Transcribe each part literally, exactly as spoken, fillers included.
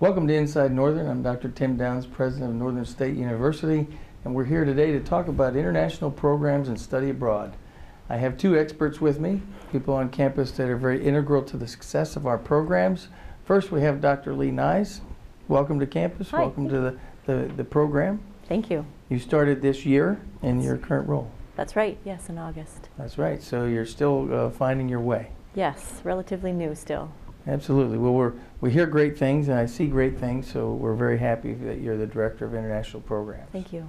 Welcome to Inside Northern. I'm Doctor Tim Downs, President of Northern State University, and we're here today to talk about international programs and study abroad. I have two experts with me, people on campus that are very integral to the success of our programs. First, we have Doctor Lee Neys. Welcome to campus. Hi. Welcome to the, the, the program. Thank you. You started this year in your current role. That's right, yes, in August. That's right, so you're still uh, finding your way. Yes, relatively new still. Absolutely. Well, we're, we hear great things, and I see great things, so we're very happy that you're the Director of International Programs. Thank you.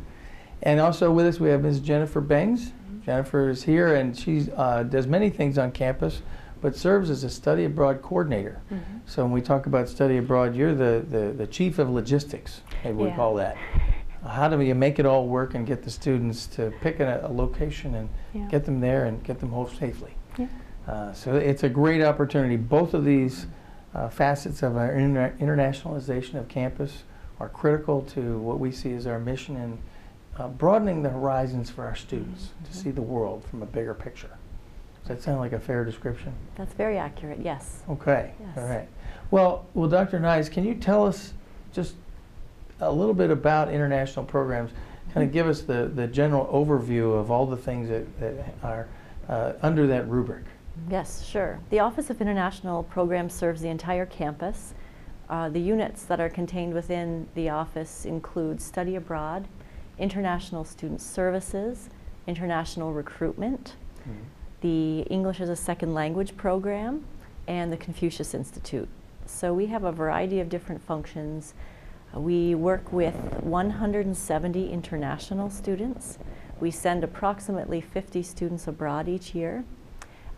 And also with us, we have Miz Jennifer Bengs. Mm-hmm. Jennifer is here, and she uh, does many things on campus, but serves as a study abroad coordinator. Mm-hmm. So when we talk about study abroad, you're the, the, the chief of logistics, maybe yeah. we call that. How do you make it all work and get the students to pick a, a location and yeah. get them there and get them home safely? Yeah. Uh, so it's a great opportunity. Both of these uh, facets of our inter internationalization of campus are critical to what we see as our mission in uh, broadening the horizons for our students mm-hmm. to see the world from a bigger picture. Does that sound like a fair description? That's very accurate, yes. Okay, yes. All right. Well, well, Doctor Neys, can you tell us just a little bit about international programs? Kind of give us the, the general overview of all the things that, that are uh, under that rubric. Yes, sure. The Office of International Programs serves the entire campus. Uh, the units that are contained within the office include study abroad, international student services, international recruitment, mm-hmm. the English as a Second Language program, and the Confucius Institute. So we have a variety of different functions. We work with one hundred seventy international students. We send approximately fifty students abroad each year.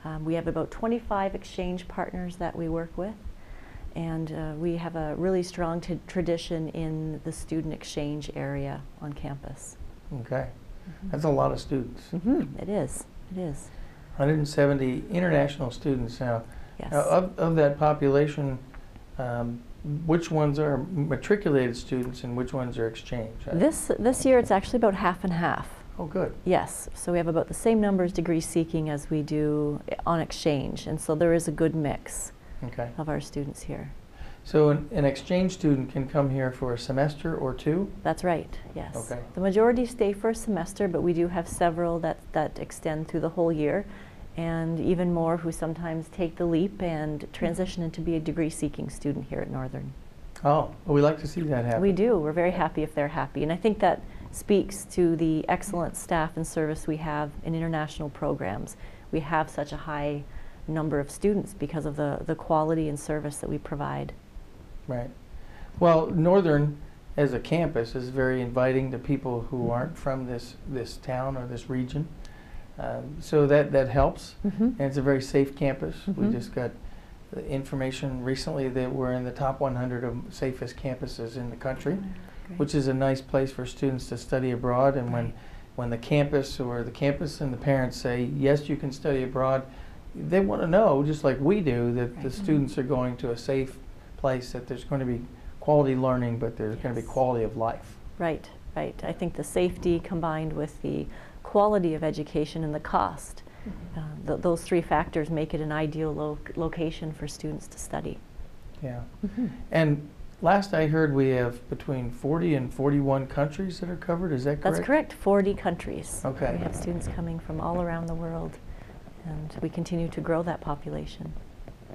Um, we have about twenty-five exchange partners that we work with, and uh, we have a really strong t tradition in the student exchange area on campus. Okay. Mm-hmm. That's a lot of students. Mm-hmm. It is. It is. one hundred seventy international students now. Yes. Now, of, of that population, um, which ones are matriculated students and which ones are exchange? This, this year it's actually about half and half. Oh, good. Yes. So we have about the same number of degree seeking as we do on exchange. And so there is a good mix okay. of our students here. So an, an exchange student can come here for a semester or two? That's right, yes. Okay. The majority stay for a semester, but we do have several that, that extend through the whole year, and even more who sometimes take the leap and transition into be a degree seeking student here at Northern. Oh, well, we like to see that happen. We do. We're very happy if they're happy. And I think that speaks to the excellent staff and service we have in international programs. We have such a high number of students because of the, the quality and service that we provide. Right. Well, Northern as a campus is very inviting to people who aren't from this, this town or this region. Um, so that, that helps. Mm-hmm. And it's a very safe campus. Mm-hmm. We just got the information recently that we're in the top one hundred of safest campuses in the country. Great. Which is a nice place for students to study abroad, and right. when when the campus or the campus and the parents say, yes, you can study abroad, they want to know, just like we do, that right. the mm-hmm. students are going to a safe place, that there's going to be quality learning, but there's yes. going to be quality of life. Right, right. I think the safety combined with the quality of education and the cost, mm-hmm. uh, th those three factors make it an ideal lo location for students to study. Yeah. Mm-hmm. And last I heard, we have between forty and forty-one countries that are covered. Is that correct? That's correct. forty countries. Okay. We have students coming from all around the world, and we continue to grow that population.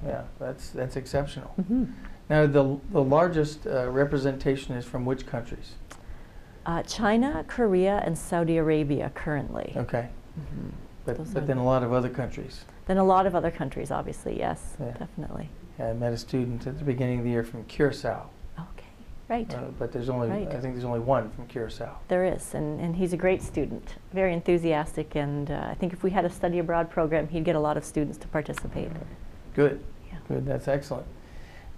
Yeah, that's that's exceptional. Mm-hmm. Now, the the largest uh, representation is from which countries? Uh, China, Korea, and Saudi Arabia currently. Okay. Mm-hmm. But Those but then the a lot of other countries. Then a lot of other countries, obviously. Yes, yeah. definitely. Yeah, I met a student at the beginning of the year from Curacao. Right. Uh, but there's only, right. I think there's only one from Curacao. There is, and, and he's a great student, very enthusiastic, and uh, I think if we had a study abroad program, he'd get a lot of students to participate. Good, yeah. good, that's excellent.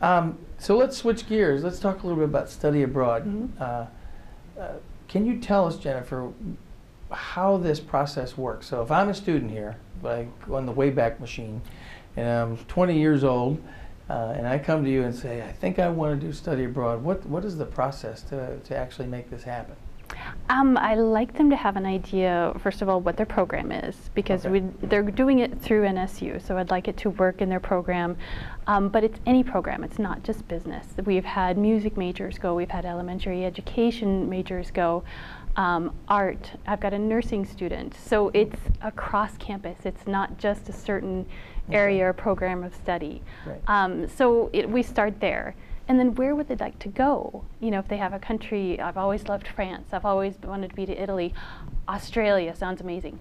Um, so let's switch gears. Let's talk a little bit about study abroad. Mm-hmm. uh, uh, can you tell us, Jennifer, how this process works? So if I'm a student here, like on the Wayback Machine, and I'm twenty years old, Uh, and I come to you and say, I think I want to do study abroad. What, what is the process to, to actually make this happen? Um, I like them to have an idea, first of all, what their program is, because okay. we, they're doing it through N S U, so I'd like it to work in their program. Um, but it's any program, it's not just business. We've had music majors go, we've had elementary education majors go, um, art, I've got a nursing student. So it's across campus, it's not just a certain area okay. or program of study. Right. Um, so it, we start there. And then where would they like to go? You know, if they have a country, I've always loved France, I've always wanted to be to Italy. Australia sounds amazing.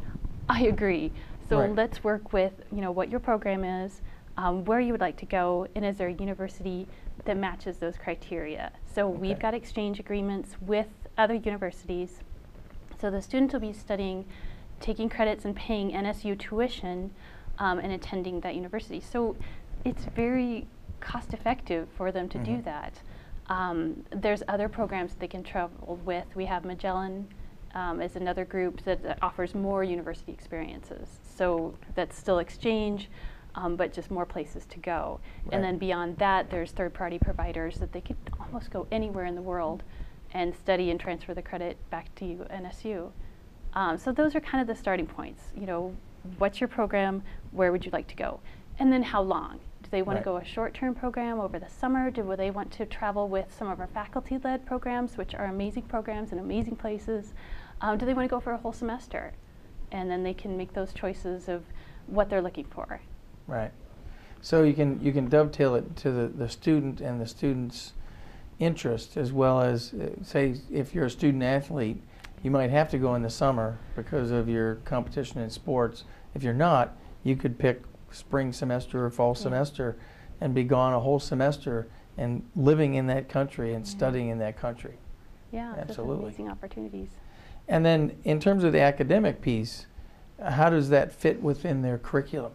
I agree. So right. let's work with, you know, what your program is, um, where you would like to go, and is there a university that matches those criteria? So okay. we've got exchange agreements with other universities. So the student will be studying, taking credits and paying N S U tuition um, and attending that university. So it's very cost effective for them to mm-hmm. do that. Um, there's other programs they can travel with. We have Magellan um, as another group that, that offers more university experiences. So that's still exchange, um, but just more places to go. Right. And then beyond that, there's third-party providers that they could almost go anywhere in the world and study and transfer the credit back to N S U. Um, so those are kind of the starting points. You know, what's your program? Where would you like to go? And then how long? Do they want right. to go a short-term program over the summer? Do they want to travel with some of our faculty-led programs, which are amazing programs and amazing places? Um, do they want to go for a whole semester? And then they can make those choices of what they're looking for. Right. So you can you can dovetail it to the, the student and the student's interest, as well as, uh, say, if you're a student athlete, you might have to go in the summer because of your competition in sports. If you're not, you could pick spring semester or fall yeah. semester and be gone a whole semester and living in that country and yeah. studying in that country. Yeah, absolutely. Amazing opportunities. And then in terms of the academic piece, how does that fit within their curriculum?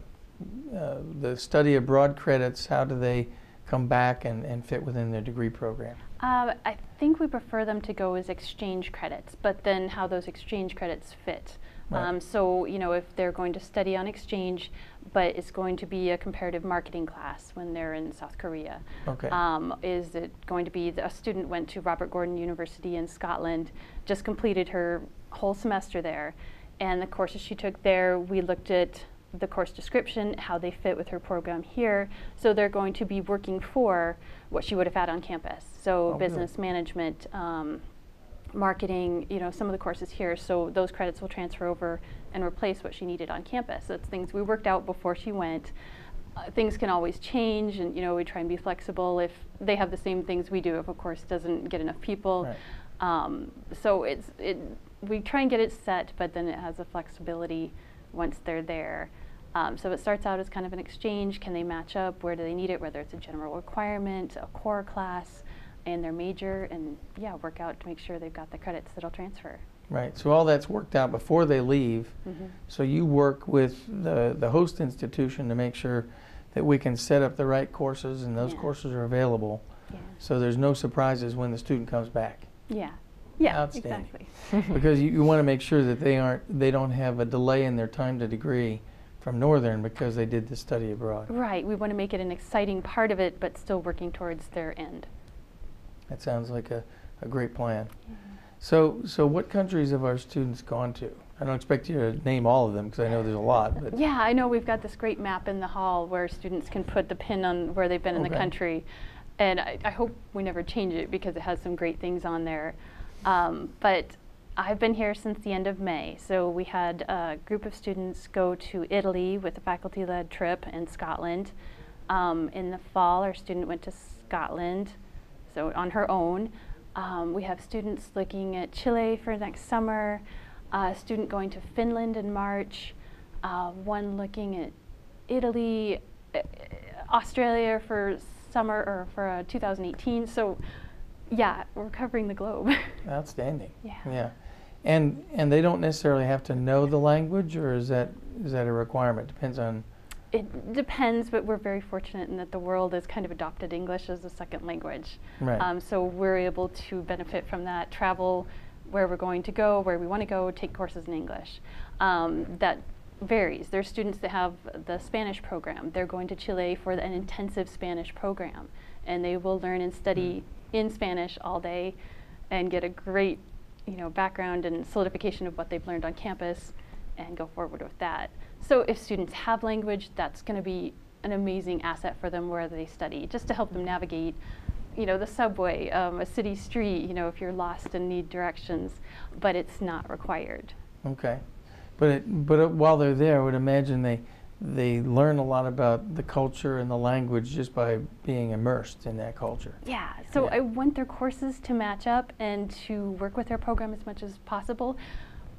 Uh, the study abroad credits, how do they come back and, and fit within their degree program? Uh, I think we prefer them to go as exchange credits, but then how those exchange credits fit. Right. Um, so, you know, if they're going to study on exchange, but it's going to be a comparative marketing class when they're in South Korea. Okay. Um, is it going to be, the, a student went to Robert Gordon University in Scotland, just completed her whole semester there, and the courses she took there, we looked at the course description, how they fit with her program here. So they're going to be working for what she would have had on campus. So oh, business really? management, um, marketing, you know, some of the courses here, so those credits will transfer over and replace what she needed on campus. That's things we worked out before she went. Uh, things can always change, and, you know, we try and be flexible if they have the same things we do, if a course doesn't get enough people. Right. Um, so it's, it, we try and get it set, but then it has a flexibility once they're there. Um, so it starts out as kind of an exchange. Can they match up? Where do they need it? Whether it's a general requirement, a core class, and their major, and yeah, work out to make sure they've got the credits that'll transfer. Right, so all that's worked out before they leave. Mm-hmm. So you work with the, the host institution to make sure that we can set up the right courses and those yeah. courses are available. Yeah. So there's no surprises when the student comes back. Yeah, yeah, outstanding. Exactly. Because you, you want to make sure that they aren't, they don't have a delay in their time to degree from Northern because they did the study abroad. Right, we want to make it an exciting part of it, but still working towards their end. That sounds like a, a great plan. Mm-hmm. So, so what countries have our students gone to? I don't expect you to name all of them because I know there's a lot. But yeah, I know we've got this great map in the hall where students can put the pin on where they've been okay. in the country. And I, I hope we never change it because it has some great things on there. Um, but I've been here since the end of May. So we had a group of students go to Italy with a faculty-led trip in Scotland. Um, in the fall, our student went to Scotland. So on her own. Um, we have students looking at Chile for next summer, uh, a student going to Finland in March, uh, one looking at Italy, uh, Australia for summer or for uh, two thousand eighteen. So yeah, we're covering the globe. Outstanding. Yeah. Yeah. And, and they don't necessarily have to know the language, or is that, is that a requirement? Depends on... It depends, but we're very fortunate in that the world has kind of adopted English as a second language. Right. Um, so we're able to benefit from that, travel where we're going to go, where we want to go, take courses in English. Um, that varies. There's students that have the Spanish program. They're going to Chile for an intensive Spanish program, and they will learn and study mm. in Spanish all day and get a great you know, background and solidification of what they've learned on campus and go forward with that. So if students have language, that's going to be an amazing asset for them wherever they study, just to help them navigate, you know, the subway, um, a city street, you know, if you're lost and need directions, but it's not required. Okay. But, it, but it, while they're there, I would imagine they, they learn a lot about the culture and the language just by being immersed in that culture. Yeah, so yeah. I want their courses to match up and to work with their program as much as possible.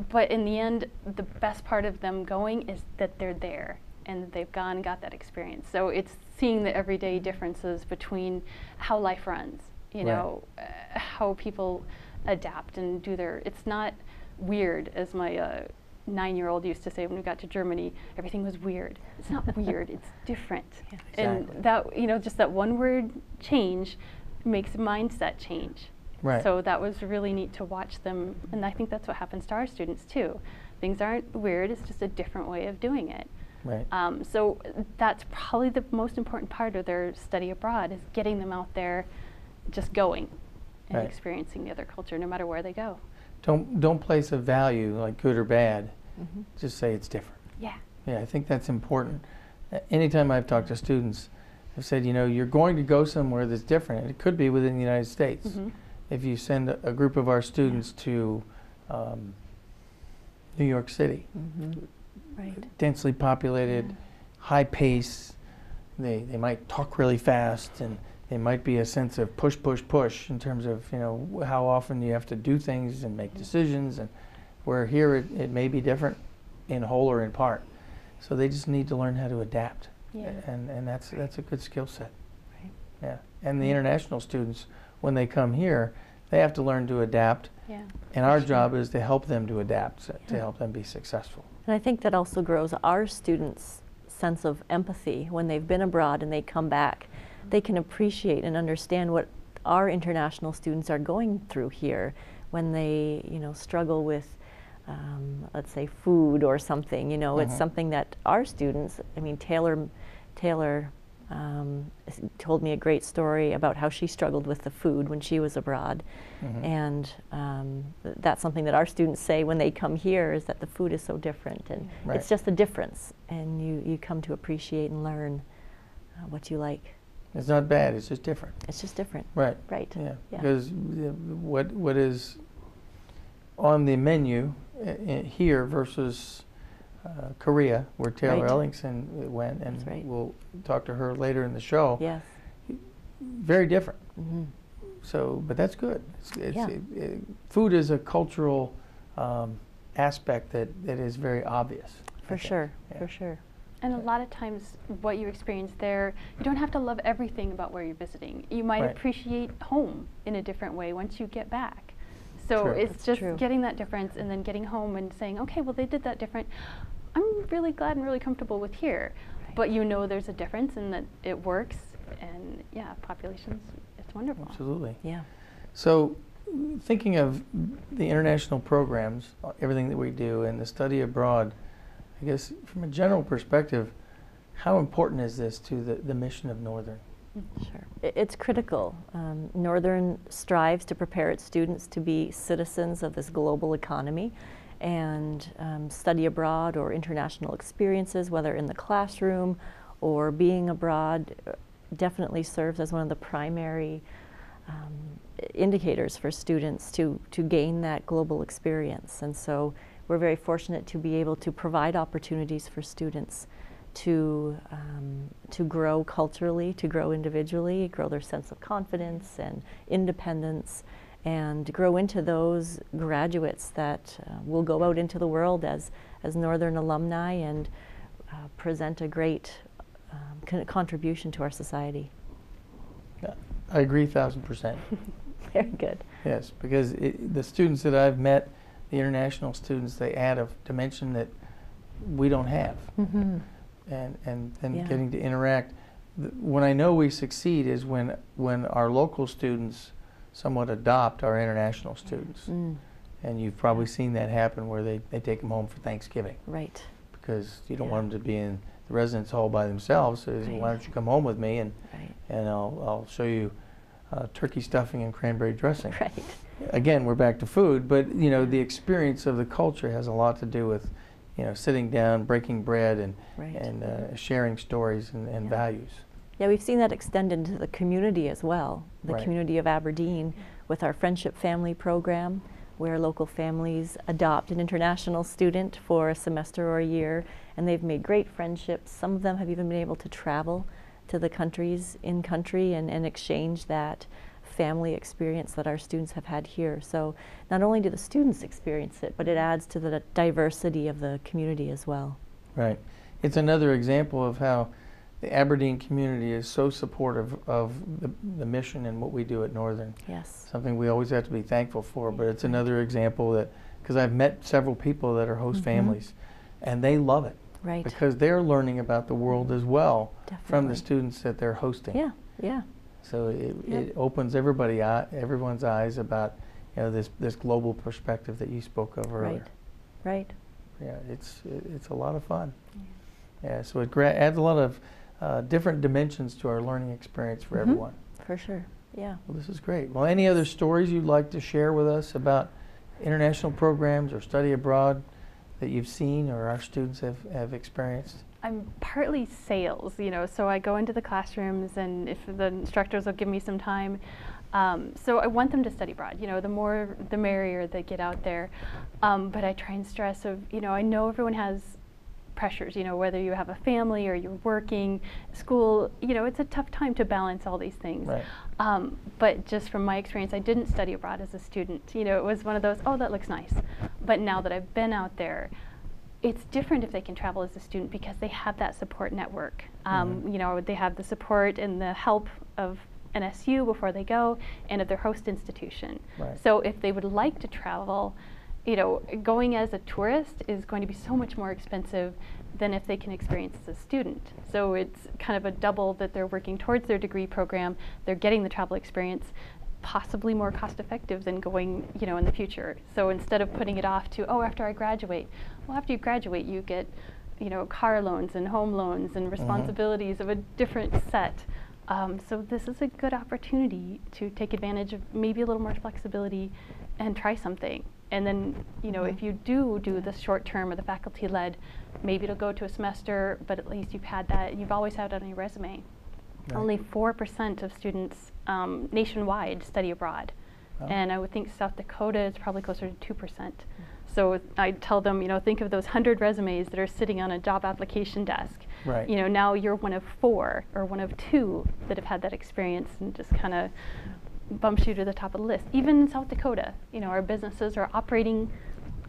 But in the end, the best part of them going is that they're there and they've gone and got that experience. So it's seeing the everyday differences between how life runs, you right. know, uh, how people adapt and do their, it's not weird, as my uh, nine-year-old used to say when we got to Germany, everything was weird. It's not weird, it's different. Yeah, exactly. And that, you know, just that one word change makes mindset change. Right. So that was really neat to watch them, and I think that's what happens to our students too. Things aren't weird, it's just a different way of doing it. Right. Um, so that's probably the most important part of their study abroad, is getting them out there, just going and right. experiencing the other culture no matter where they go. Don't, don't place a value like good or bad, mm-hmm. just say it's different. Yeah. Yeah, I think that's important. Uh, anytime I've talked to students, I've said, you know, you're going to go somewhere that's different. It could be within the United States. Mm-hmm. If you send a, a group of our students to um, New York City, mm-hmm. right. densely populated, yeah. high pace, they, they might talk really fast, and there might be a sense of push, push, push in terms of, you know, how often you have to do things and make decisions, and where here it, it may be different in whole or in part. So they just need to learn how to adapt, yeah. and, and that's, that's a good skill set. Right. Yeah. And the international students, when they come here, they have to learn to adapt, yeah. and our job is to help them to adapt, so, to help them be successful. And I think that also grows our students' sense of empathy. When they've been abroad and they come back, they can appreciate and understand what our international students are going through here when they, you know, struggle with, um, let's say, food or something. You know, mm-hmm. it's something that our students, I mean, Taylor, Taylor, Um, told me a great story about how she struggled with the food when she was abroad. Mm-hmm. And um, th that's something that our students say when they come here, is that the food is so different, and right. it's just a difference, and you, you come to appreciate and learn uh, what you like. It's not bad, it's just different. It's just different. Right. Right. Yeah. yeah. Because what, what is on the menu uh, here versus Uh, Korea, where Taylor right. Ellingson went, and right. we'll talk to her later in the show. Yes, very different. Mm-hmm. So, but that's good. It's, it's, yeah. it, it, food is a cultural um, aspect that that is very obvious. For sure, yeah. for sure. And a lot of times, what you experience there, you don't have to love everything about where you're visiting. You might right. appreciate home in a different way once you get back. So true. It's That's just true. Getting that difference, and then getting home and saying, okay, well, they did that different. I'm really glad and really comfortable with here. Right. But you know there's a difference, and that it works. And yeah, populations, it's wonderful. Absolutely. Yeah. So thinking of the international programs, everything that we do, and the study abroad, I guess from a general perspective, how important is this to the, the mission of Northern? Sure. It's critical. Um, Northern strives to prepare its students to be citizens of this global economy, and um, study abroad or international experiences, whether in the classroom or being abroad, definitely serves as one of the primary um, indicators for students to, to gain that global experience. And so we're very fortunate to be able to provide opportunities for students to um, to grow culturally, to grow individually, grow their sense of confidence and independence, and grow into those graduates that uh, will go out into the world as, as Northern alumni, and uh, present a great um, con contribution to our society. Yeah, I agree a thousand percent. Very good. Yes, because it, the students that I've met, the international students, they add a dimension that we don't have. Mm-hmm. and and, and yeah. getting to interact. When I know we succeed is when when our local students somewhat adopt our international students. Mm. And you've probably seen that happen, where they, they take them home for Thanksgiving. Right. Because you don't yeah. want them to be in the residence hall by themselves, so right. why don't you come home with me, and right. and I'll, I'll show you uh, turkey stuffing and cranberry dressing. Right. Yeah, again, we're back to food, but you know, the experience of the culture has a lot to do with, you know, sitting down, breaking bread, and right. and uh, sharing stories and, and yeah. values. Yeah, we've seen that extend into the community as well. The right. community of Aberdeen, with our Friendship Family program, where local families adopt an international student for a semester or a year, and they've made great friendships. Some of them have even been able to travel to the countries in country and, and exchange that family experience that our students have had here. So not only do the students experience it, but it adds to the diversity of the community as well. Right. It's another example of how the Aberdeen community is so supportive of the, the mission and what we do at Northern. Yes. Something we always have to be thankful for, but it's another example that, because I've met several people that are host mm-hmm. families, and they love it. Right. Because they're learning about the world as well Definitely. From the students that they're hosting. Yeah, yeah. So it, yep. it opens everybody eye, everyone's eyes about, you know, this this global perspective that you spoke of earlier. Right, right. Yeah, it's it, it's a lot of fun. Yeah. yeah so it gra adds a lot of uh, different dimensions to our learning experience for mm-hmm. everyone. For sure. Yeah. Well, this is great. Well, any other stories you'd like to share with us about international programs or study abroad that you've seen or our students have have experienced? I'm partly sales, you know, so I go into the classrooms, and if the instructors will give me some time. Um, so I want them to study abroad, you know, the more the merrier they get out there. Um, but I try and stress of, you know, I know everyone has pressures, you know, whether you have a family or you're working, school, you know, it's a tough time to balance all these things. Right. Um, but just from my experience, I didn't study abroad as a student. You know, it was one of those, oh, that looks nice. But now that I've been out there, it's different if they can travel as a student because they have that support network. Um, mm-hmm. You know, they have the support and the help of N S U before they go and of their host institution. Right. So if they would like to travel, you know, going as a tourist is going to be so much more expensive than if they can experience as a student. So it's kind of a double that they're working towards their degree program, they're getting the travel experience, possibly more cost effective than going, you know, in the future. So instead of putting it off to, oh, after I graduate, well, after you graduate, you get, you know, car loans and home loans and responsibilities mm-hmm. of a different set. Um, so this is a good opportunity to take advantage of maybe a little more flexibility and try something. And then, you know, mm-hmm. if you do do the short term or the faculty led, maybe it'll go to a semester, but at least you've had that, you've always had it on your resume. Right. Only four percent of students um, nationwide study abroad. Oh. And I would think South Dakota is probably closer to two percent. Mm-hmm. So I tell them, you know, think of those one hundred resumes that are sitting on a job application desk. Right. You know, now you're one of four or one of two that have had that experience, and just kind of bumps you to the top of the list. Even in South Dakota, you know, our businesses are operating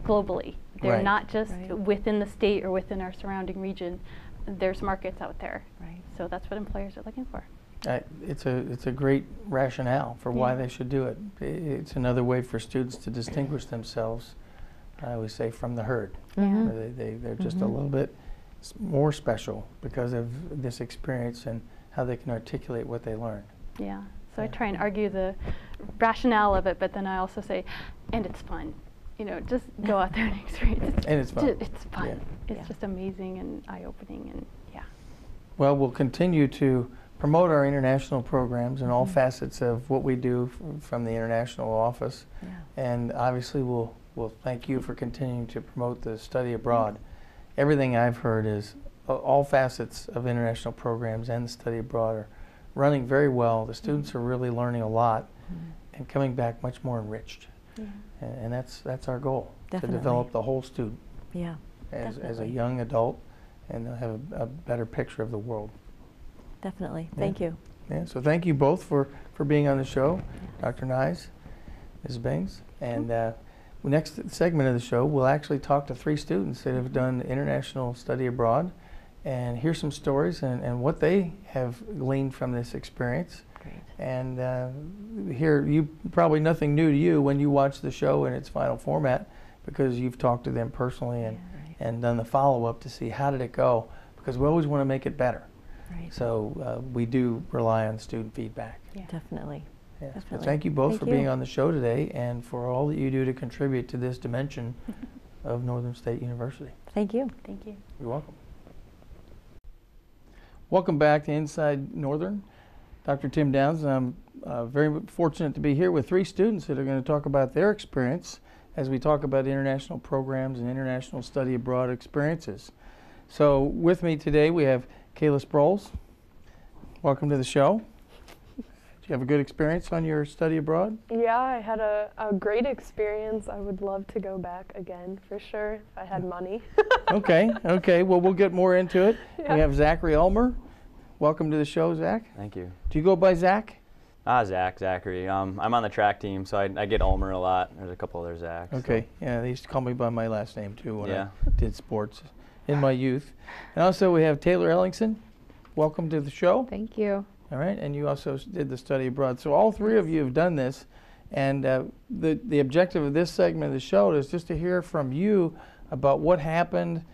globally. They're right. not just right. within the state or within our surrounding region. There's markets out there. Right. So that's what employers are looking for. Uh, it's a it's a great rationale for yeah. why they should do it. It's another way for students to distinguish themselves, I always say, from the herd. Yeah. They, they, they're just mm-hmm. a little bit more special because of this experience and how they can articulate what they learned. Yeah. So yeah. I try and argue the rationale of it, but then I also say, and it's fun. You know, just go out there and experience it. And it's fun. It's fun. Yeah. It's yeah. just amazing and eye-opening, and yeah. Well, we'll continue to promote our international programs and in all mm-hmm. facets of what we do from the international office. Yeah. And obviously we'll, we'll thank you for continuing to promote the study abroad. Mm-hmm. Everything I've heard is uh, all facets of international programs and the study abroad are running very well. The students mm-hmm. are really learning a lot mm-hmm. and coming back much more enriched. Yeah. And, and that's that's our goal, Definitely. To develop the whole student yeah, as, as a young adult, and they'll have a, a better picture of the world. Definitely. Yeah. Thank you. Yeah. So thank you both for, for being on the show, yeah. Doctor Neys, Missus Bengs. And uh, next segment of the show, we'll actually talk to three students that have done international study abroad and hear some stories and, and what they have gleaned from this experience. And uh, here, you probably nothing new to you when you watch the show in its final format, because you've talked to them personally and, yeah, right. and done the follow-up to see how did it go, because we always want to make it better. Right. So uh, we do rely on student feedback. Yeah. Definitely. Yeah. Definitely. So thank you both thank for you. being on the show today and for all that you do to contribute to this dimension of Northern State University. Thank you. Thank you. You're welcome. Welcome back to Inside Northern. Doctor Tim Downs, and I'm uh, very fortunate to be here with three students that are going to talk about their experience as we talk about international programs and international study abroad experiences. So with me today we have Kayla Sproles. Welcome to the show. Did you have a good experience on your study abroad? Yeah, I had a, a great experience. I would love to go back again for sure if I had money. Okay, okay. Well, we'll get more into it. Yeah. We have Zachary Ulmer. Welcome to the show, Zach. Thank you. Do you go by Zach? Ah, Zach, Zachary. Um, I'm on the track team, so I, I get Ulmer a lot. There's a couple other Zachs. Okay, so. Yeah, they used to call me by my last name too when yeah. I did sports in my youth. And also we have Taylor Ellingson. Welcome to the show. Thank you. All right, and you also did the study abroad. So all three of you have done this, and uh, the, the objective of this segment of the show is just to hear from you about what happened,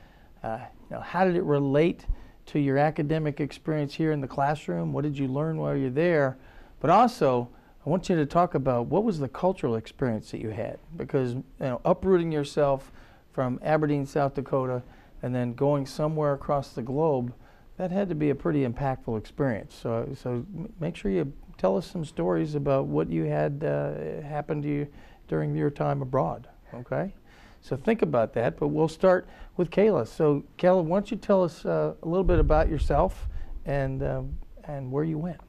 uh, you know, how did it relate to your academic experience here in the classroom? What did you learn while you're there? But also, I want you to talk about what was the cultural experience that you had, because you know, uprooting yourself from Aberdeen, South Dakota, and then going somewhere across the globe, that had to be a pretty impactful experience. So, so make sure you tell us some stories about what you had uh, happen to you during your time abroad, okay? So think about that, but we'll start with Kayla. So Kayla, why don't you tell us uh, a little bit about yourself and, um, and where you went?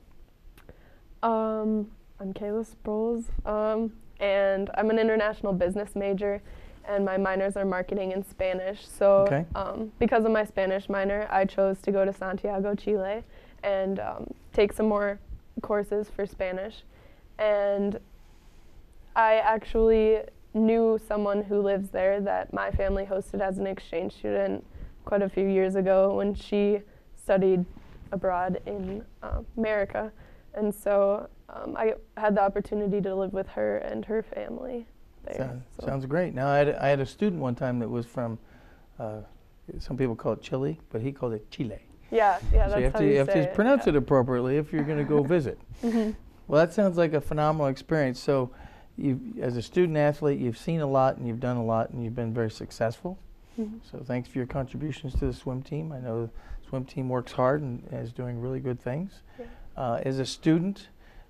Um, I'm Kayla Sproles, um, and I'm an international business major, and my minors are marketing and Spanish. So okay. um, because of my Spanish minor, I chose to go to Santiago, Chile, and um, take some more courses for Spanish. And I actually knew someone who lives there that my family hosted as an exchange student quite a few years ago when she studied abroad in uh, America. And so um, I had the opportunity to live with her and her family there. Sounds, so. sounds great. Now, I had, I had a student one time that was from, uh, some people call it Chile, but he called it Chile. Yeah, yeah, so that's you have how to, you, you have say to it. pronounce yeah. it appropriately if you're going to go visit. Mm-hmm. Well, that sounds like a phenomenal experience. So you, as a student athlete, you've seen a lot and you've done a lot and you've been very successful. Mm-hmm. So thanks for your contributions to the swim team. I know the swim team works hard and is doing really good things. Yeah. Uh, as a student,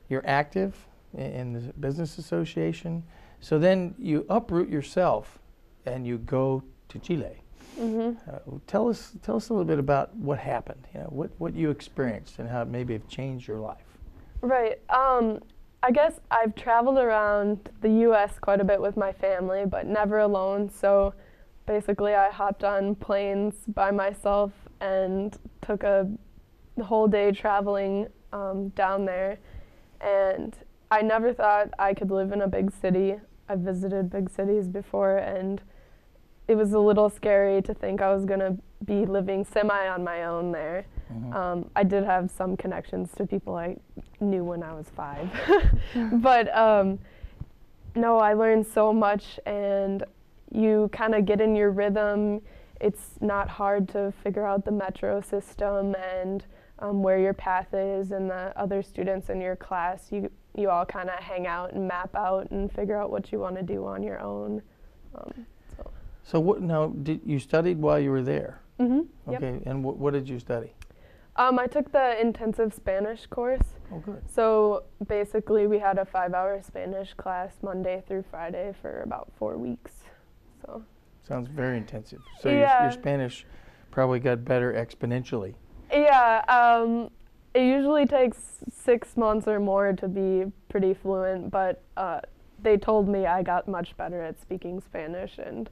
you're active in, in the business association. So then you uproot yourself and you go to Chile. Mm-hmm. uh, tell us, tell us a little bit about what happened. You know, what what you experienced and how it maybe have changed your life. Right. Um, I guess I've traveled around the U S quite a bit with my family, but never alone. So basically, I hopped on planes by myself and took a whole day traveling um, down there, and I never thought I could live in a big city. I've visited big cities before, and it was a little scary to think I was going to be living semi on my own there. Mm-hmm. um, I did have some connections to people I knew when I was five. But um, no, I learned so much, and you kind of get in your rhythm. It's not hard to figure out the metro system and um, where your path is and the other students in your class. You you all kind of hang out and map out and figure out what you want to do on your own. Um, so. so what now, did you studied while you were there? Mm-hmm. Okay, yep. And wh what did you study? Um, I took the intensive Spanish course. Oh, good. So basically we had a five-hour Spanish class Monday through Friday for about four weeks. So. Sounds very intensive. So yeah. your, your Spanish probably got better exponentially. Yeah, um, it usually takes six months or more to be pretty fluent, but uh, they told me I got much better at speaking Spanish and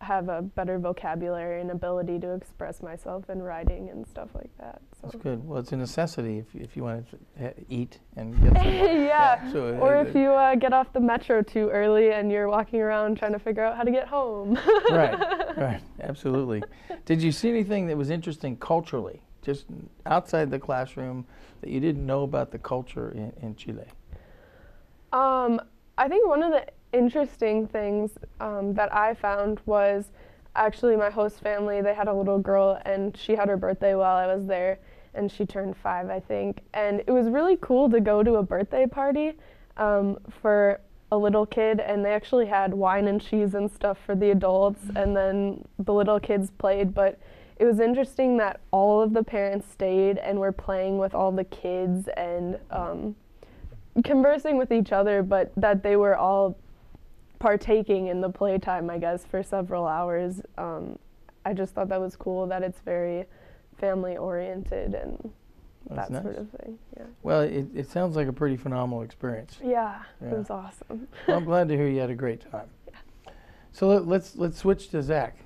have a better vocabulary and ability to express myself in writing and stuff like that. So. That's good. Well, it's a necessity if, if you want to eat and get some yeah. yeah. So or uh, if you uh, get off the metro too early and you're walking around trying to figure out how to get home. Right, right, absolutely. Did you see anything that was interesting culturally, just outside the classroom, that you didn't know about the culture in, in Chile? Um, I think one of the interesting things um, that I found was actually my host family. They had a little girl, and she had her birthday while I was there, and she turned five, I think. And it was really cool to go to a birthday party um, for a little kid, and they actually had wine and cheese and stuff for the adults, and then the little kids played. But it was interesting that all of the parents stayed and were playing with all the kids and um, conversing with each other, but that they were all partaking in the playtime, I guess, for several hours. Um, I just thought that was cool, that it's very family-oriented and that's that nice. Sort of thing. Yeah. Well, it, it sounds like a pretty phenomenal experience. Yeah, yeah. It was awesome. Well, I'm glad to hear you had a great time. Yeah. So let, let's let's switch to Zach.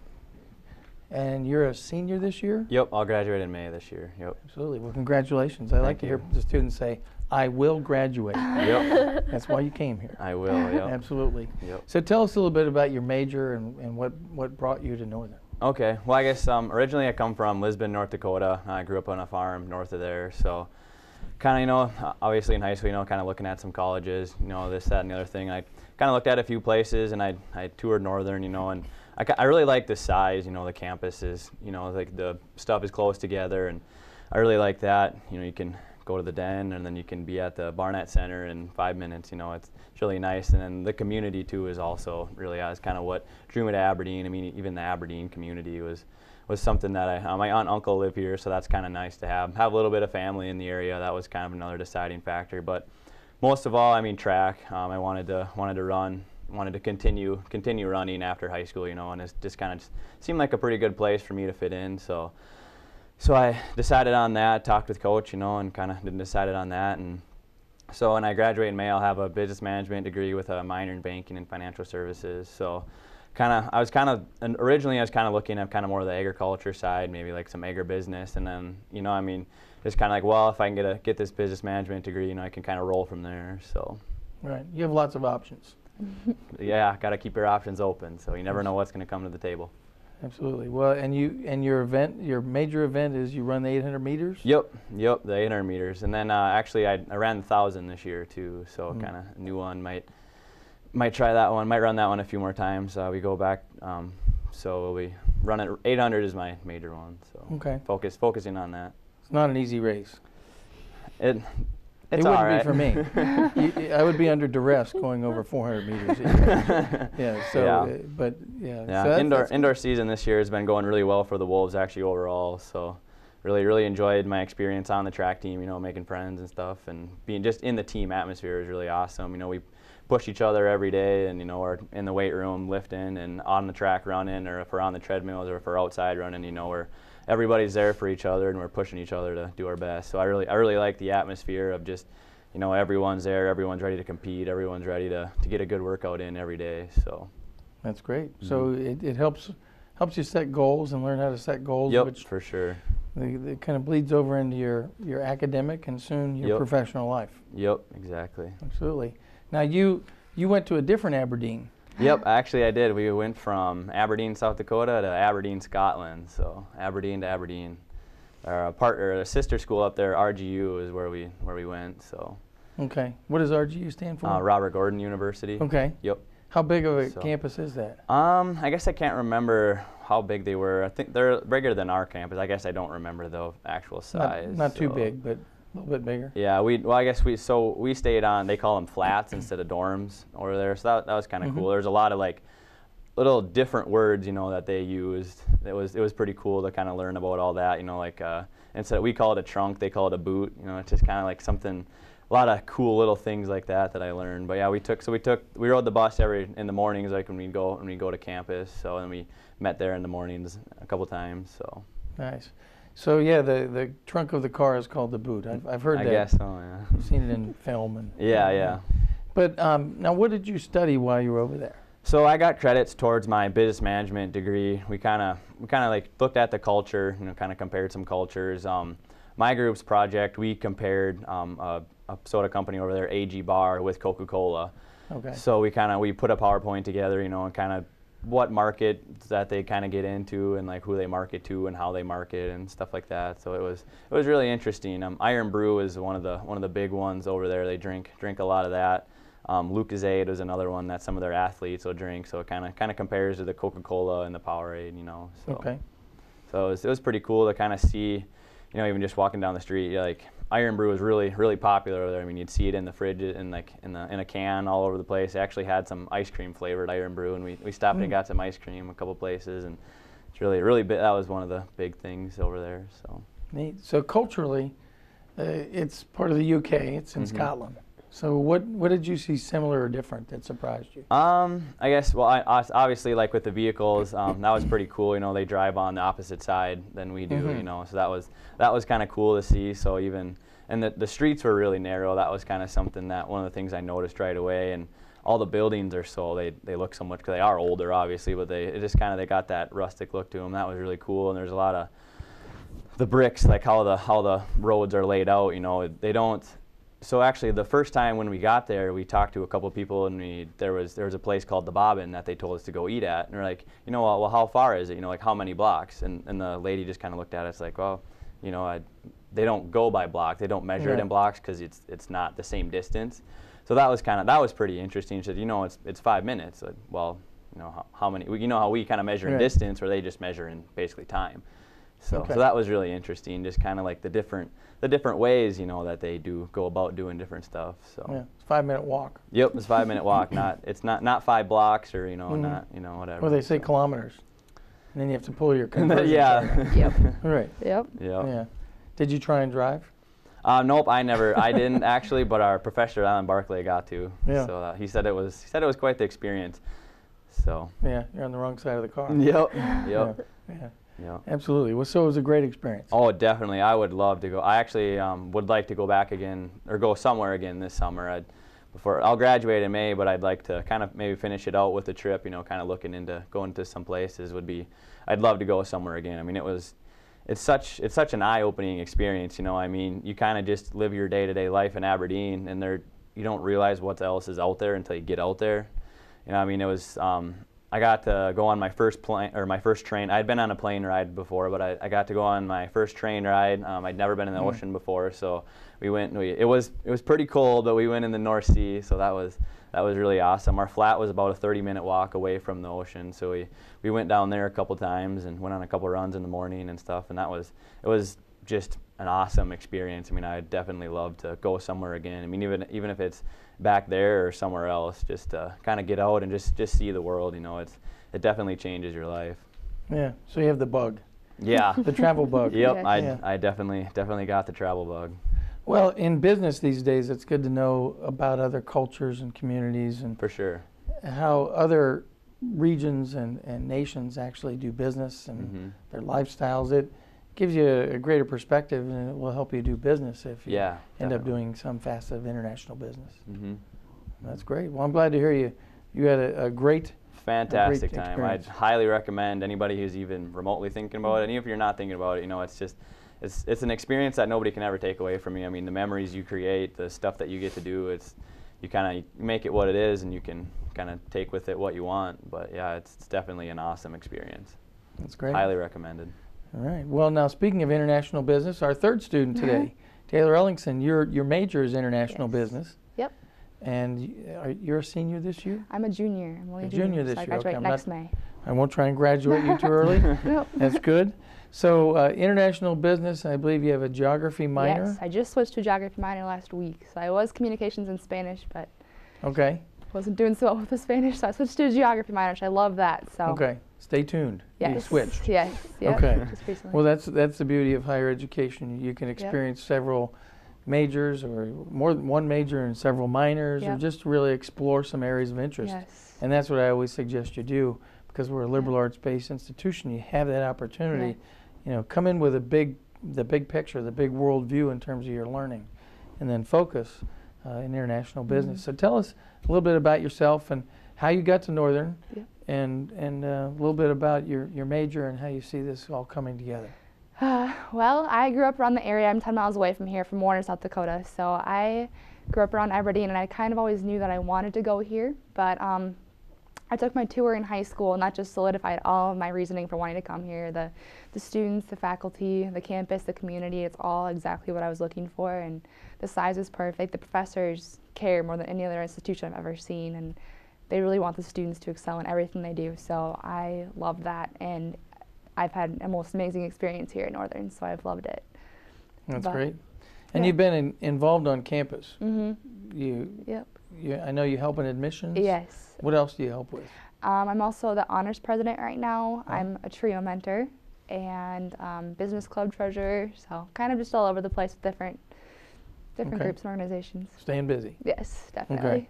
And you're a senior this year? Yep, I'll graduate in May of this year. Yep. Absolutely. Well, congratulations. I Thank like to you. Hear the students say, I will graduate. Yep. That's why you came here. I will, yep. Absolutely. Yep. So tell us a little bit about your major and, and what, what brought you to Northern. Okay. Well, I guess um, originally I come from Lisbon, North Dakota. I grew up on a farm north of there. So kind of, you know, obviously in high school, you know, kind of looking at some colleges, you know, this, that, and the other thing. I kind of looked at a few places, and I, I toured Northern, you know, and I, I really like the size, you know, the campus is, you know, like the stuff is close together, and I really like that. You know, you can go to the Den, and then you can be at the Barnett Center in five minutes, you know, it's, it's really nice. And then the community, too, is also really, uh, is kind of what drew me to Aberdeen. I mean, even the Aberdeen community was, was something that I, uh, my aunt and uncle live here, so that's kind of nice to have. Have a little bit of family in the area, that was kind of another deciding factor. But most of all, I mean, track, um, I wanted to, wanted to run. wanted to continue continue running after high school, you know, and it just kind of seemed like a pretty good place for me to fit in. So so I decided on that, talked with coach, you know, and kind of decided on that. And so when I graduate in May, I'll have a business management degree with a minor in banking and financial services. So kind of, I was kind of, and originally I was kind of looking at kind of more of the agriculture side, maybe like some agribusiness. And then, you know, I mean, just kind of like, well, if I can get, a, get this business management degree, you know, I can kind of roll from there, so. Right, you have lots of options. Yeah, got to keep your options open, so you never know what's going to come to the table. Absolutely. Well, and you and your event, your major event is you run the eight hundred meters? Yep, yep, the eight hundred meters. And then uh, actually I, I ran the one thousand this year too, so mm. kind of new one. Might might try that one, might run that one a few more times. Uh, we go back, um, so we run it. eight hundred is my major one, so okay. focus, focusing on that. It's not an easy race. It. It's it wouldn't right. be for me. you, I would be under duress going over four hundred meters. Yeah. So, yeah. Uh, but yeah. yeah. So that's, indoor that's indoor season this year has been going really well for the Wolves actually overall. So, really, really enjoyed my experience on the track team. You know, making friends and stuff, and being just in the team atmosphere is really awesome. You know, we push each other every day, and you know, we're in the weight room lifting, and on the track running, or if we're on the treadmills, or if we're outside running, you know, we're everybody's there for each other, and we're pushing each other to do our best. So I really, I really like the atmosphere of just, you know, everyone's there, everyone's ready to compete, everyone's ready to, to get a good workout in every day. So that's great. Mm-hmm. So it, it helps helps you set goals and learn how to set goals. Yep, which for sure. It kind of bleeds over into your your academic and soon your yep. professional life. Yep, exactly. Absolutely. Now you you went to a different Aberdeen. Yep, actually I did. We went from Aberdeen, South Dakota to Aberdeen, Scotland. So Aberdeen to Aberdeen. Our partner, our sister school up there, R G U, is where we where we went. So. Okay. What does R G U stand for? Uh, Robert Gordon University. Okay. Yep. How big of a so, campus is that? Um, I guess I can't remember how big they were. I think they're bigger than our campus. I guess I don't remember the actual size. Not, not so. too big, but. A little bit bigger. Yeah, we well I guess we so we stayed on, they call them flats instead of dorms over there, so that, that was kind of mm-hmm. cool. There's a lot of like little different words, you know, that they used. It was it was pretty cool to kind of learn about all that, you know, like uh, instead we call it a trunk, they call it a boot, you know, it's just kind of like something, a lot of cool little things like that that I learned. But yeah, we took so we took we rode the bus every in the mornings, like when we go when we go to campus. So then we met there in the mornings a couple times. So nice. So yeah, the the trunk of the car is called the boot. I've, I've heard I that. I guess so. Yeah. I've seen it in film and. Yeah, you know. Yeah. But um, now, what did you study while you were over there? So I got credits towards my business management degree. We kind of we kind of like looked at the culture, you know, kind of compared some cultures. Um, my group's project, we compared um, a, a soda company over there, A G Bar, with Coca-Cola. Okay. So we kind of we put a PowerPoint together, you know, and kind of. What market that they kind of get into and like who they market to and how they market and stuff like that. So it was it was really interesting. Um, Irn-Bru is one of the one of the big ones over there. They drink drink a lot of that. Um, Lucozade is another one that some of their athletes will drink. So it kind of kind of compares to the Coca-Cola and the Powerade, you know. So, okay. So it was, it was pretty cool to kind of see, you know, even just walking down the street, like Irn-Bru was really really popular over there. I mean, you'd see it in the fridge and like in the in a can all over the place. They actually had some ice cream flavored Irn-Bru, and we, we stopped mm. and got some ice cream a couple places and it's really, really big. That was one of the big things over there. So neat. So culturally, uh, it's part of the U K. It's in mm-hmm. Scotland. So what what did you see similar or different that surprised you? Um, I guess well, I, obviously like with the vehicles, um, that was pretty cool. You know, they drive on the opposite side than we do. Mm-hmm. You know, so that was that was kind of cool to see. So even and the the streets were really narrow. That was kind of something that one of the things I noticed right away. And all the buildings are so they they look so much because they are older, obviously, but they it just kind of they got that rustic look to them. That was really cool. And there's a lot of the bricks, like how the how the roads are laid out. You know, they don't. So actually, the first time when we got there, we talked to a couple people, and we there was there was a place called the Bobbin that they told us to go eat at, and we're like, you know, well, how far is it? You know, like how many blocks? And and the lady just kind of looked at us like, well, you know, I, they don't go by block, they don't measure yeah. it in blocks because it's it's not the same distance. So that was kind of that was pretty interesting. She said, you know, it's it's five minutes. Like, well, you know how, how many? You know how we kind of measure right. in distance, or they just measure in basically time. So, okay. so that was really interesting, just kind of like the different the different ways, you know, that they do go about doing different stuff. So yeah, it's a five minute walk. Yep, it's a five minute walk. Not it's not not five blocks or you know mm-hmm. not you know whatever. Well, they say so. Kilometers, and then you have to pull your conversion. yeah. Yep. Right. Yep. Yep. Yeah. Did you try and drive? Uh, nope, I never. I didn't actually, but our professor Alan Barclay got to. Yeah. So uh, he said it was he said it was quite the experience. So yeah, you're on the wrong side of the car. Yep. Yep. Yeah. yeah. Yeah, absolutely. Well, so it was a great experience. Oh, definitely. I would love to go. I actually um, would like to go back again or go somewhere again this summer. I'd, before I'll graduate in May, but I'd like to kind of maybe finish it out with a trip. You know, kind of looking into going to some places would be. I'd love to go somewhere again. I mean, it was, it's such it's such an eye-opening experience. You know, I mean, you kind of just live your day-to-day life in Aberdeen, and there you don't realize what else is out there until you get out there. You know, I mean, it was. Um, I got to go on my first plane or my first train. I'd been on a plane ride before, but I, I got to go on my first train ride. Um, I'd never been in the mm. ocean before, so we went. And we, it was it was pretty cold, but we went in the North Sea, so that was that was really awesome. Our flat was about a thirty minute walk away from the ocean, so we we went down there a couple times and went on a couple runs in the morning and stuff. And that was it was just an awesome experience. I mean, I'd definitely love to go somewhere again. I mean, even even if it's back there or somewhere else, just uh, kind of get out and just just see the world. You know, it's it definitely changes your life. Yeah. So you have the bug. Yeah. The travel bug. Yep. Yeah. I yeah. I definitely definitely got the travel bug. Well, in business these days, it's good to know about other cultures and communities and for sure how other regions and and nations actually do business and mm-hmm. their lifestyles. It gives you a greater perspective, and it will help you do business if you yeah, end definitely. up doing some facet of international business. Mm-hmm. That's great. Well, I'm glad to hear you. You had a, a great, fantastic a great time. Experience. I'd highly recommend anybody who's even remotely thinking about it, and even if you're not thinking about it, you know, it's just it's it's an experience that nobody can ever take away from you. I mean, the memories you create, the stuff that you get to do, it's you kind of make it what it is, and you can kind of take with it what you want. But yeah, it's, it's definitely an awesome experience. That's great. Highly recommended. All right. Well, now speaking of international business, our third student today, Taylor Ellingson, your your major is international yes. business. Yep. And are, you're a senior this year? I'm a junior. I'm only a junior, junior this so year. I graduate okay, next not, May. I won't try and graduate you too early. No. That's good. So uh, international business, I believe you have a geography minor. Yes, I just switched to geography minor last week. So I was communications in Spanish, but okay. wasn't doing so well with the Spanish, so I switched to a geography minor, which I love that. So okay. Stay tuned. Yes. You switched. Yes. Yep. Okay. Just recently. Well, that's that's the beauty of higher education. You can experience yep. several majors, or more than one major and several minors, yep. or just really explore some areas of interest. Yes. And that's what I always suggest you do, because we're a liberal yeah. arts-based institution. You have that opportunity. Yeah. You know, come in with a big, the big picture, the big world view in terms of your learning, and then focus uh, in international business. Mm-hmm. So tell us a little bit about yourself and how you got to Northern. Yep. and and uh, a little bit about your, your major and how you see this all coming together. Uh, well, I grew up around the area. I'm ten miles away from here, from Warner, South Dakota. So I grew up around Aberdeen, and I kind of always knew that I wanted to go here. But um, I took my tour in high school, and that just solidified all of my reasoning for wanting to come here. The, the students, the faculty, the campus, the community, it's all exactly what I was looking for. And the size is perfect. The professors care more than any other institution I've ever seen. And they really want the students to excel in everything they do, so I love that, and I've had a most amazing experience here at Northern, so I've loved it. That's but, great. And yeah. you've been in, involved on campus. Mm-hmm. You, yep. You, I know you help in admissions. Yes. What else do you help with? Um, I'm also the honors president right now. Oh. I'm a trio mentor and um, business club treasurer, so kind of just all over the place with different different okay. groups and organizations. Staying busy. Yes, definitely. Okay.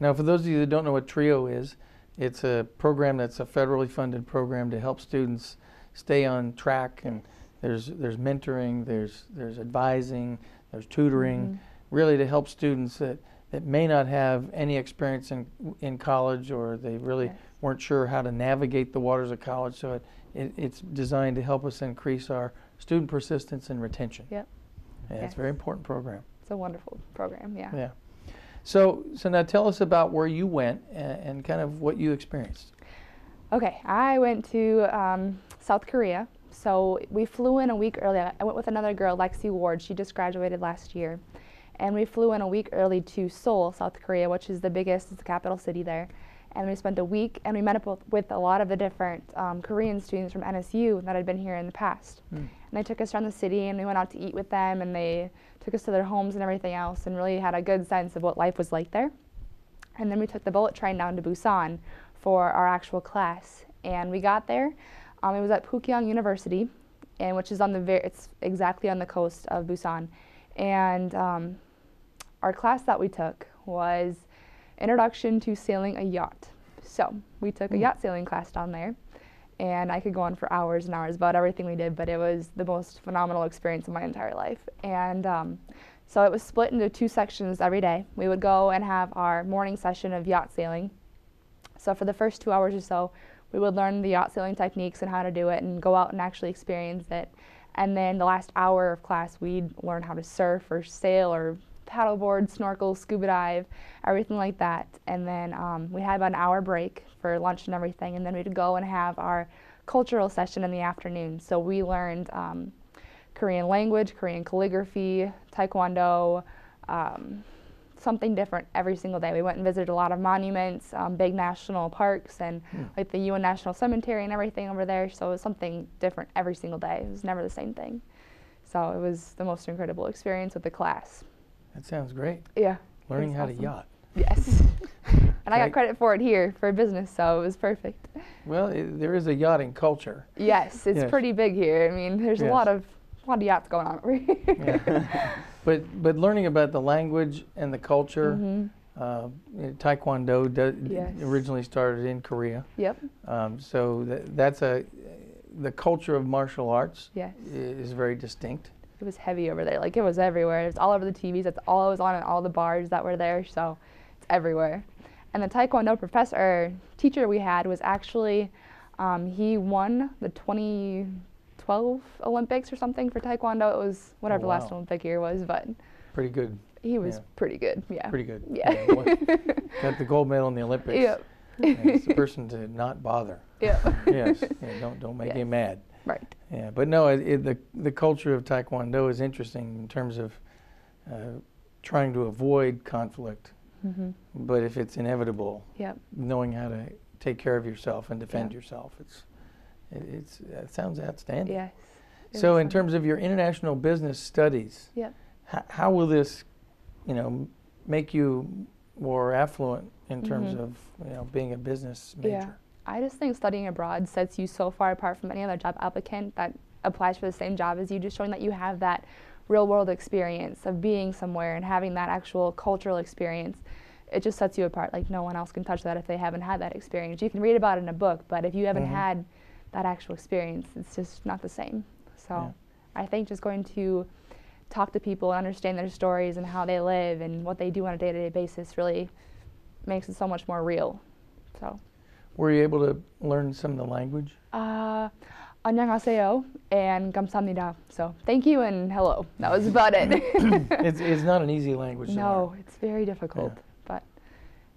Now, for those of you that don't know what TRIO is, it's a program that's a federally funded program to help students stay on track, and there's there's mentoring, there's there's advising, there's tutoring, mm-hmm. really to help students that that may not have any experience in in college, or they really yes. weren't sure how to navigate the waters of college. So it, it it's designed to help us increase our student persistence and retention. Yep. Yeah, yes. It's a very important program. It's a wonderful program. Yeah. Yeah. So so now tell us about where you went and, and kind of what you experienced. Okay, I went to um, South Korea. So we flew in a week early. I went with another girl, Lexi Ward. She just graduated last year. And we flew in a week early to Seoul, South Korea, which is the biggest, it's the capital city there. And we spent a week, and we met up with, with a lot of the different um, Korean students from N S U that had been here in the past. Mm. And they took us around the city, and we went out to eat with them, and they took us to their homes and everything else, and really had a good sense of what life was like there. And then we took the bullet train down to Busan for our actual class. And we got there. Um, it was at Pukyeong University, and which is on the ver it's exactly on the coast of Busan. And um, our class that we took was Introduction to Sailing a Yacht. So we took mm. a yacht sailing class down there, and I could go on for hours and hours about everything we did, but it was the most phenomenal experience of my entire life. And um, so it was split into two sections every day. We would go and have our morning session of yacht sailing. So for the first two hours or so, we would learn the yacht sailing techniques and how to do it and go out and actually experience it. And then the last hour of class, we'd learn how to surf or sail or paddleboard, snorkel, scuba dive, everything like that. And then um, we had about an hour break for lunch and everything, and then we'd go and have our cultural session in the afternoon. So we learned um, Korean language, Korean calligraphy, taekwondo, um, something different every single day. We went and visited a lot of monuments, um, big national parks, and mm. like the U N National Cemetery and everything over there. So it was something different every single day. It was never the same thing. So it was the most incredible experience with the class. That sounds great. Yeah. Learning how awesome. to yacht. Yes. And right. I got credit for it here for business, so it was perfect. Well, it, there is a yachting culture. Yes, it's yes. pretty big here. I mean, there's yes. a lot of a lot of yachts going on over here. Yeah. But but learning about the language and the culture, mm-hmm. uh, Taekwondo does, yes. originally started in Korea. Yep. Um, so th that's a the culture of martial arts. Yes. Is very distinct. It was heavy over there. Like, it was everywhere. It's all over the T Vs. That's all it was on, and all the bars that were there. So it's everywhere. And the Taekwondo professor or teacher we had was actually um, he won the twenty twelve Olympics or something for Taekwondo. It was whatever oh, wow. the last Olympic year was, but pretty good. He was yeah. pretty good. Yeah. Pretty good. Yeah. yeah Got the gold medal in the Olympics. Yep. Yeah, it's the person to not bother. Yep. yes. Yeah, don't don't make yes. him mad. Right. Yeah, but no, it, it, the the culture of Taekwondo is interesting in terms of uh, trying to avoid conflict, mm-hmm. but if it's inevitable, yep. knowing how to take care of yourself and defend yep. yourself, it's it, it's it sounds outstanding. Yes. So in terms of your international business studies, yep. how will this, you know, make you more affluent in terms mm-hmm. of you know being a business major? Yeah. I just think studying abroad sets you so far apart from any other job applicant that applies for the same job as you, just showing that you have that real-world experience of being somewhere and having that actual cultural experience. It just sets you apart. Like, no one else can touch that if they haven't had that experience. You can read about it in a book, but if you haven't mm-hmm. had that actual experience, it's just not the same. So yeah. I think just going to talk to people and understand their stories and how they live and what they do on a day-to-day basis really makes it so much more real. So. Were you able to learn some of the language? Uh, 안녕하세요 and 감사합니다. So thank you and hello. That was about it. it's, it's not an easy language to No, learn. It's very difficult, yeah. but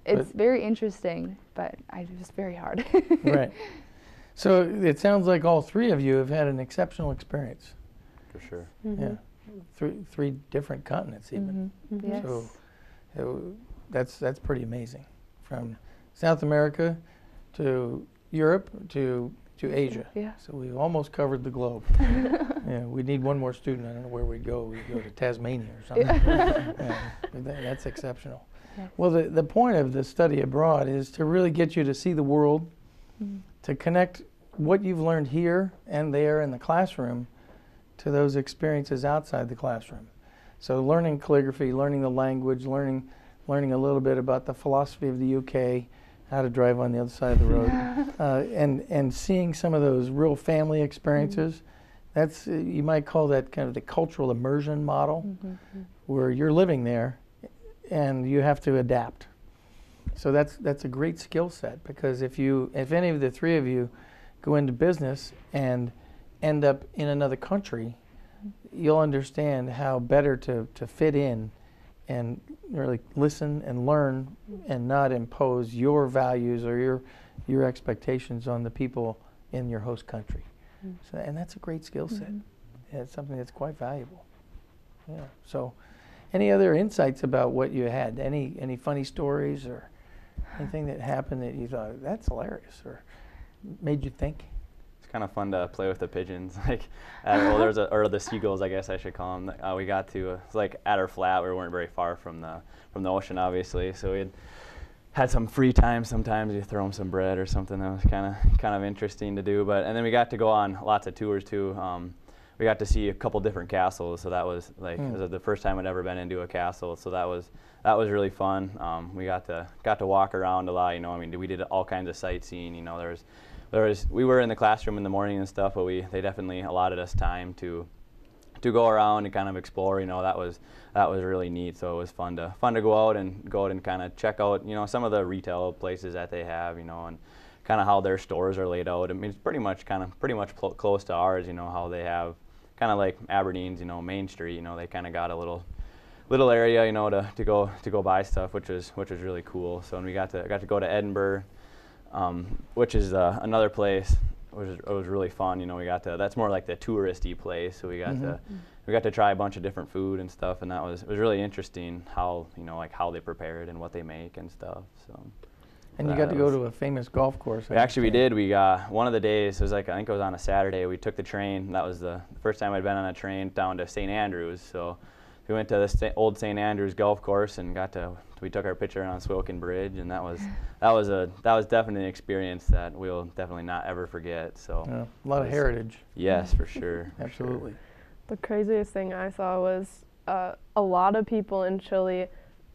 it's but, very interesting, but I, it was very hard. Right. So it sounds like all three of you have had an exceptional experience. For sure. Mm-hmm. Yeah. Three, three different continents even. Mm-hmm. Yes. So it, that's, that's pretty amazing. From South America to Europe, to to Asia. Yeah. So we've almost covered the globe. yeah, we need one more student. I don't know where we'd go. We'd go to Tasmania or something. yeah, that, that's exceptional. Yeah. Well, the, the point of the study abroad is to really get you to see the world, mm-hmm. to connect what you've learned here and there in the classroom to those experiences outside the classroom. So learning calligraphy, learning the language, learning learning a little bit about the philosophy of the U K, how to drive on the other side of the road, uh, and, and seeing some of those real family experiences. Mm-hmm. That's, you might call that kind of the cultural immersion model, mm-hmm. where you're living there and you have to adapt. So that's, that's a great skill set, because if you, if any of the three of you go into business and end up in another country, you'll understand how better to, to fit in and really listen and learn and not impose your values or your, your expectations on the people in your host country. Mm-hmm. So, and that's a great skill set. Mm-hmm. Yeah, it's something that's quite valuable. Yeah. So any other insights about what you had? Any, any funny stories or anything that happened that you thought, that's hilarious, or made you think? Kind of fun to play with the pigeons, like uh, well, there's a, or the seagulls, I guess I should call them. Uh, we got to uh, like at our flat, we weren't very far from the from the ocean, obviously. So we had, had some free time. Sometimes you throw them some bread or something. That was kind of kind of interesting to do. But and then we got to go on lots of tours too. Um, we got to see a couple different castles. So that was like mm. it was the first time I'd ever been into a castle. So that was that was really fun. Um, we got to got to walk around a lot. You know, I mean, we did all kinds of sightseeing. You know, there was. There was, we were in the classroom in the morning and stuff, but we they definitely allotted us time to to go around and kind of explore. You know, that was that was really neat. So it was fun to fun to go out and go out and kind of check out, you know, some of the retail places that they have, you know, and kind of how their stores are laid out. I mean, it's pretty much kind of pretty much pl- close to ours. You know, how they have kind of like Aberdeen's, you know, Main Street. You know, they kind of got a little little area, you know, to, to go to go buy stuff, which was which was really cool. So and we got to got to go to Edinburgh. Um, which is uh, another place which is, it was really fun. You know, we got to that's more like the touristy place. So we got mm-hmm. to we got to try a bunch of different food and stuff, and that was it was really interesting how you know like how they prepare it and what they make and stuff. So. And you got to go to a famous golf course. We actually, we did. We uh, one of the days it was like I think it was on a Saturday. We took the train. That was the first time I'd been on a train down to Saint Andrews. So we went to the old Saint Andrews golf course and got to. We took our picture on Swilkin Bridge, and that was that was a that was definitely an experience that we'll definitely not ever forget. So yeah, a lot of heritage. Yes, for sure. Absolutely. For sure. The craziest thing I saw was uh, a lot of people in Chile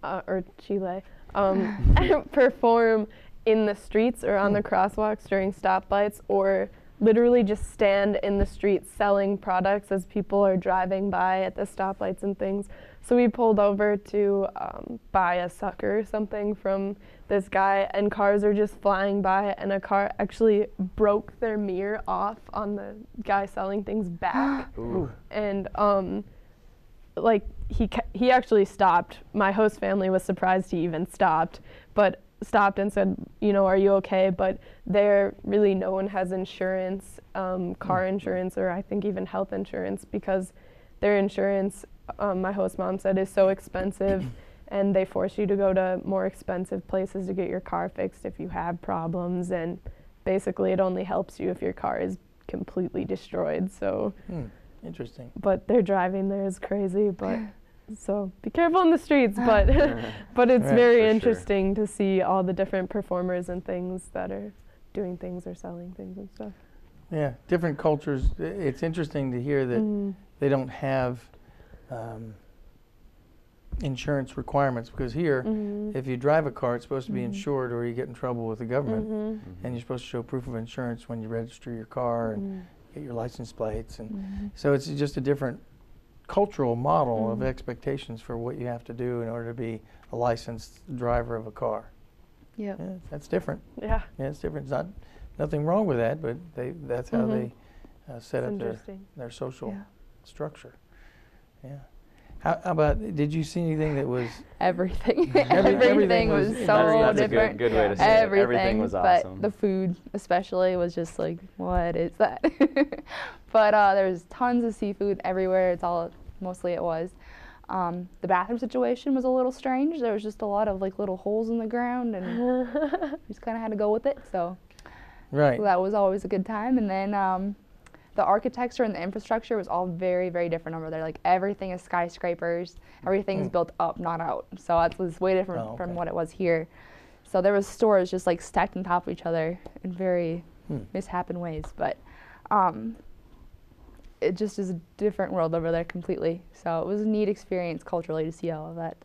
uh, or Chile um, perform in the streets or on the crosswalks during stoplights, or literally just stand in the street selling products as people are driving by at the stoplights and things. So we pulled over to um, buy a sucker or something from this guy, and cars are just flying by, and a car actually broke their mirror off on the guy selling things back. Ooh. And um, like he ca he actually stopped. My host family was surprised he even stopped, but stopped and said, you know, are you okay? But there really no one has insurance, um, car insurance, or I think even health insurance, because their insurance, um, my host mom said, is so expensive, and they force you to go to more expensive places to get your car fixed if you have problems, and basically it only helps you if your car is completely destroyed. So hmm, interesting. But their driving there is crazy, but so be careful on the streets, but but it's right, very interesting sure. to see all the different performers and things that are doing things or selling things and stuff. Yeah, different cultures. It's interesting to hear that mm. they don't have um, insurance requirements, because here, mm-hmm. if you drive a car, it's supposed to be mm-hmm. insured or you get in trouble with the government, mm-hmm. Mm-hmm. and you're supposed to show proof of insurance when you register your car mm-hmm. and get your license plates, and mm-hmm. so it's just a different cultural model mm-hmm. of expectations for what you have to do in order to be a licensed driver of a car. Yep. Yeah, that's different. Yeah, yeah, it's different. It's not nothing wrong with that, but they that's how mm-hmm. they uh, set that's up their their social yeah. structure. Yeah. How, how about? Did you see anything that was everything? every, everything was so that's, that's different. A good, good way to say everything, it. Everything was awesome. But the food, especially, was just like, what is that? But uh, there's tons of seafood everywhere. It's all mostly it was. Um, the bathroom situation was a little strange. There was just a lot of like little holes in the ground, and just kind of had to go with it. So, right. So that was always a good time. And then um, the architecture and the infrastructure was all very, very different over there. Like everything is skyscrapers, everything's mm. built up, not out. So it was way different oh, okay. from what it was here. So there was stores just like stacked on top of each other in very hmm. mishapen ways. But um, it just is a different world over there completely. So it was a neat experience culturally to see all of that.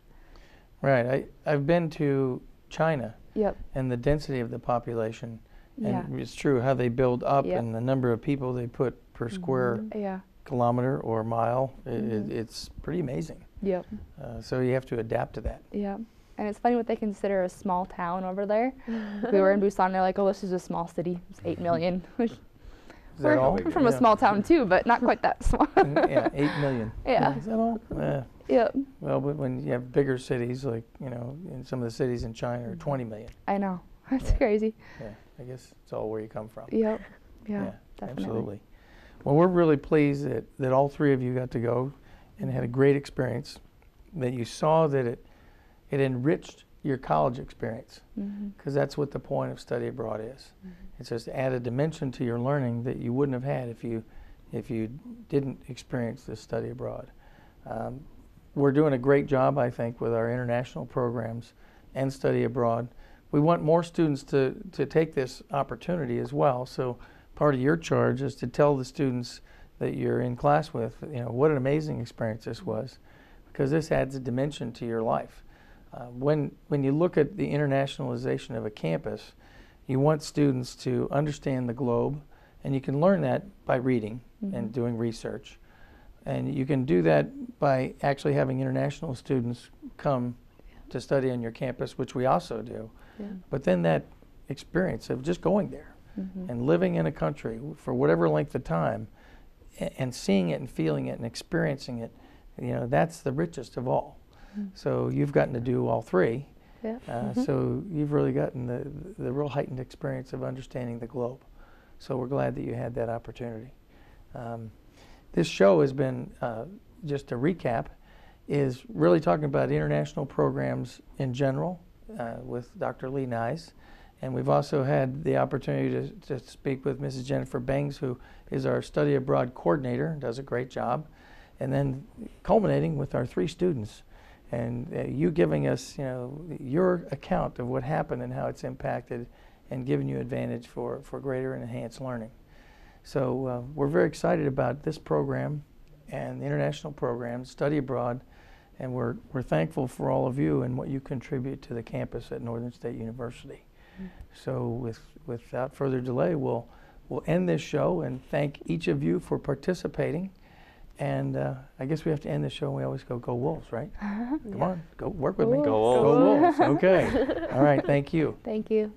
Right. I, I've been to China yep. and the density of the population. And yeah. it's true how they build up yep. and the number of people they put per square mm-hmm. yeah. kilometer or mile. Mm-hmm. it, it's pretty amazing. Yep. Uh, so you have to adapt to that. Yeah. And it's funny what they consider a small town over there. We were in Busan, and they're like, oh, this is a small city. It's eight million. Which we're, we're from yeah. a small town, too, but not quite that small. Yeah, eight million. Yeah. Is that all? Yeah. Yep. Well, but when you have bigger cities, like, you know, in some of the cities in China are twenty million. I know. That's yeah. crazy. Yeah. I guess it's all where you come from. Yep. Yeah, yeah, definitely. Absolutely. Well, we're really pleased that, that all three of you got to go and had a great experience, that you saw that it It enriched your college experience, because mm-hmm. that's what the point of study abroad is. Mm-hmm. It's just to add a dimension to your learning that you wouldn't have had if you, if you didn't experience this study abroad. Um, we're doing a great job, I think, with our international programs and study abroad. We want more students to, to take this opportunity as well, so part of your charge is to tell the students that you're in class with, you know, what an amazing experience this was, because this adds a dimension to your life. Uh, when, when you look at the internationalization of a campus, you want students to understand the globe, and you can learn that by reading mm-hmm. and doing research. And you can do that by actually having international students come yeah. to study on your campus, which we also do. Yeah. But then that experience of just going there mm-hmm. and living in a country for whatever length of time and seeing it and feeling it and experiencing it, you know, that's the richest of all. So you've gotten to do all three. Yeah. Uh, mm-hmm. So you've really gotten the, the real heightened experience of understanding the globe. So we're glad that you had that opportunity. Um, this show has been, uh, just a recap, is really talking about international programs in general uh, with Doctor Lee Neys. And we've also had the opportunity to, to speak with Missus Jennifer Bengs, who is our study abroad coordinator, does a great job. And then culminating with our three students. And uh, you giving us, you know, your account of what happened and how it's impacted and giving you advantage for, for greater and enhanced learning. So uh, we're very excited about this program and the international program, Study Abroad, and we're, we're thankful for all of you and what you contribute to the campus at Northern State University. Mm-hmm. So with, without further delay, we'll, we'll end this show and thank each of you for participating. And uh, I guess we have to end the show, and we always go, go Wolves, right? Come yeah. on, go work with go me. Wolves. Go Wolves. Go Wolves, okay. All right, thank you. Thank you.